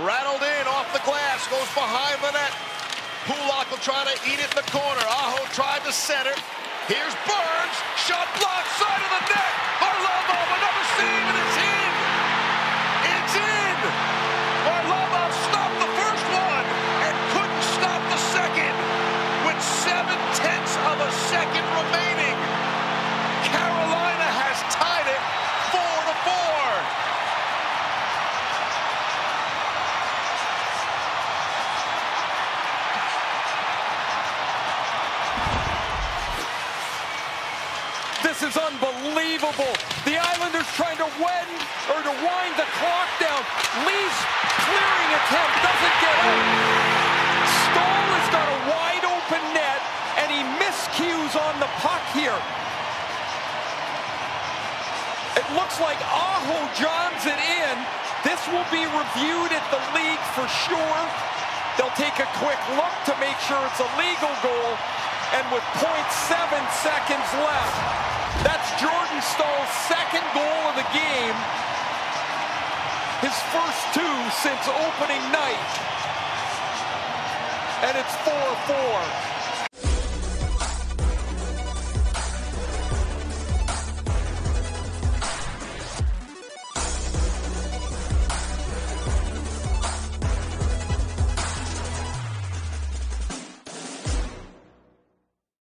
Rattled in off the glass, goes behind the net. Pulock will try to eat it in the corner. Aho tried to center. Here's Burns, shot blocked, side of the net. Varlamov, another save, and it's in. It's in. Varlamov stopped the first one and couldn't stop the second. With 0.7 of a second remaining, Carolina has tied it 4-4. This is unbelievable. The Islanders trying to wind the clock down. Lee's clearing attempt doesn't get up. Stahl has got a wide open net, and he miscues on the puck here. It looks like Aho jogs it in. This will be reviewed at the league for sure. They'll take a quick look to make sure it's a legal goal. And with 0.7 seconds left, that's Jordan Stahl's second goal of the game. His first two since opening night. And it's 4-4.